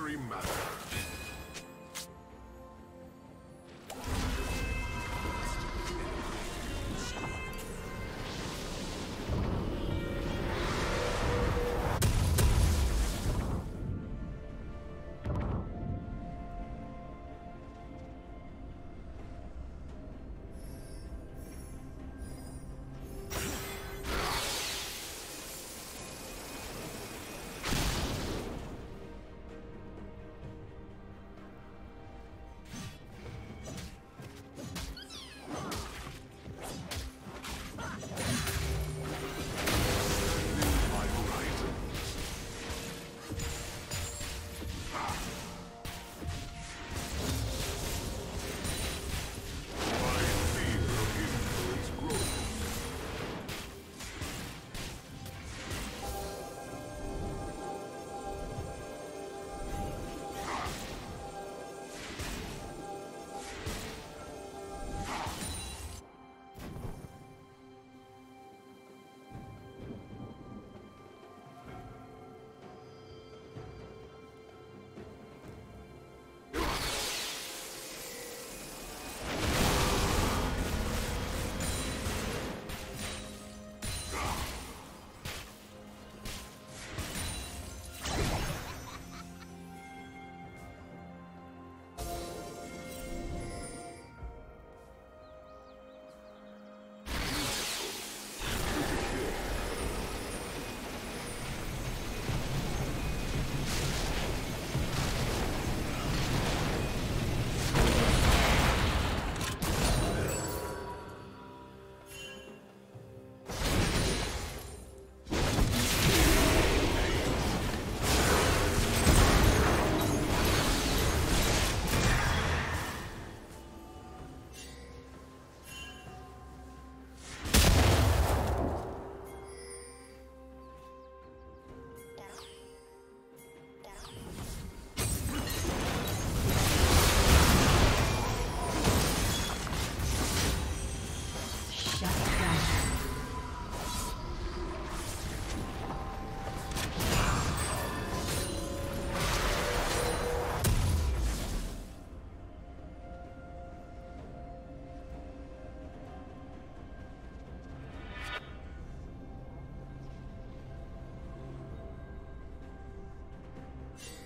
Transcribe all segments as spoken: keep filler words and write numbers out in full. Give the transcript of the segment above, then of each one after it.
Salutary matter.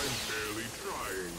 I'm barely trying.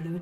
Blue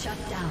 Shut down.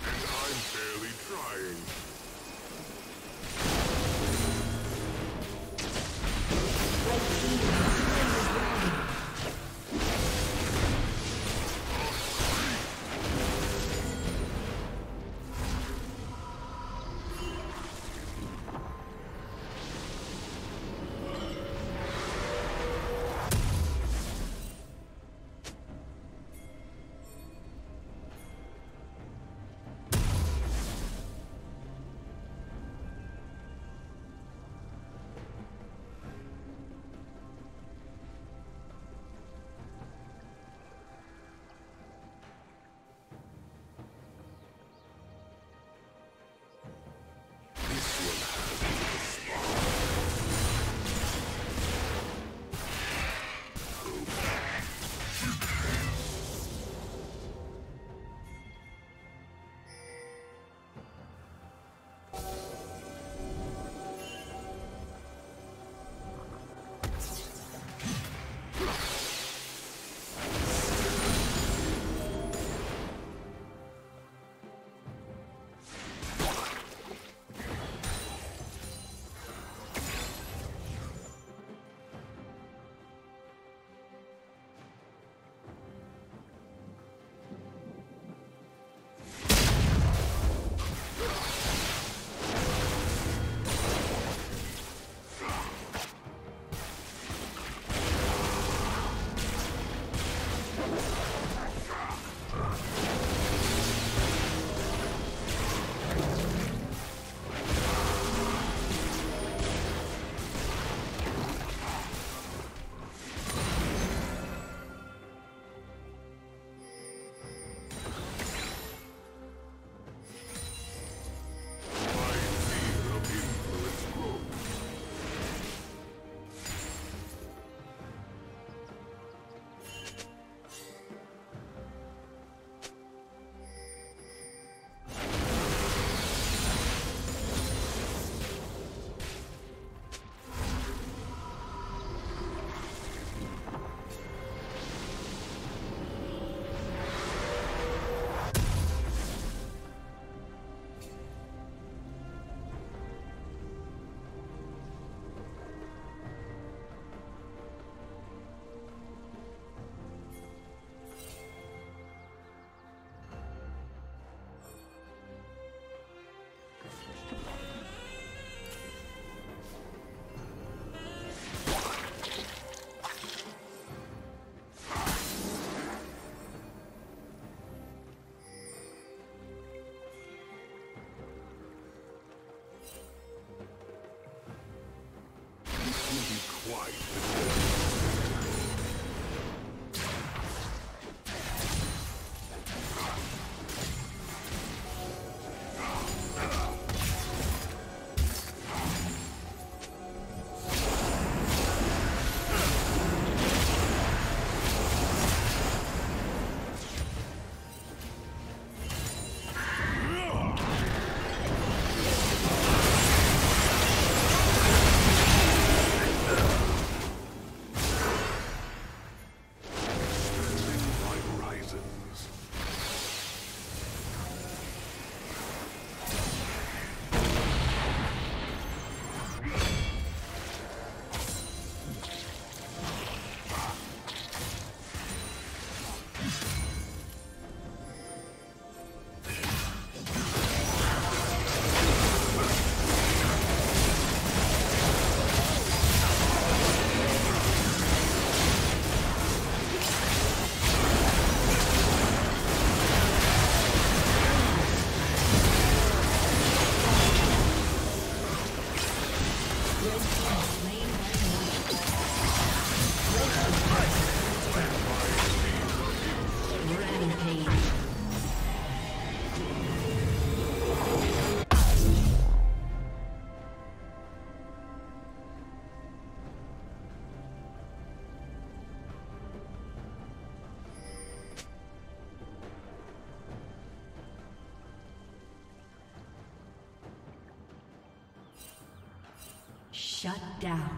And I'm barely trying. Red team has been destroyed. Shut down.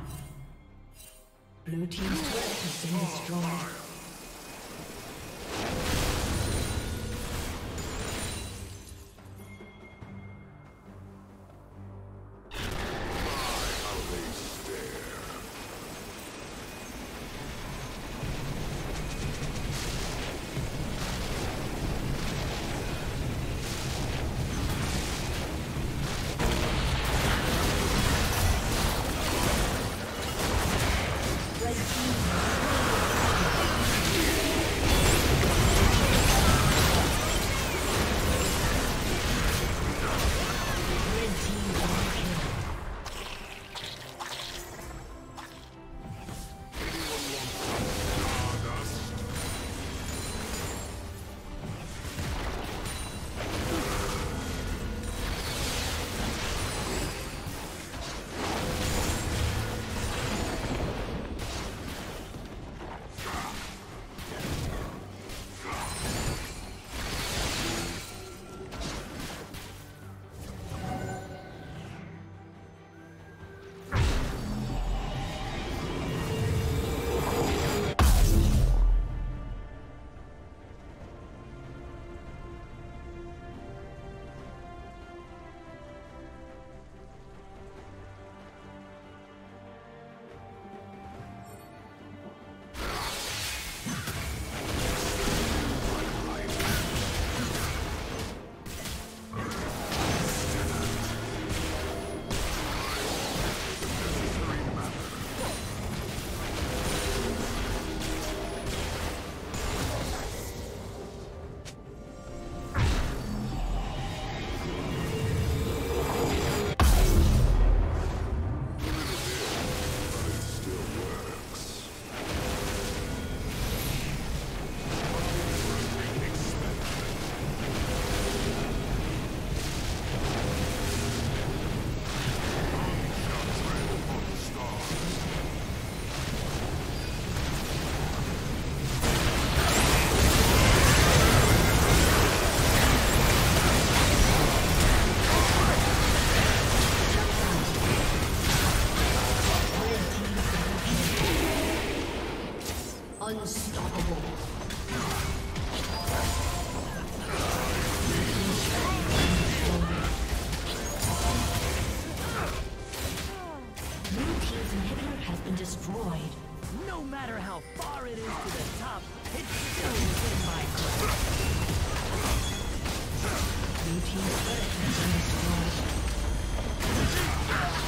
Blue team's turret has been destroyed.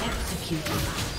Executed.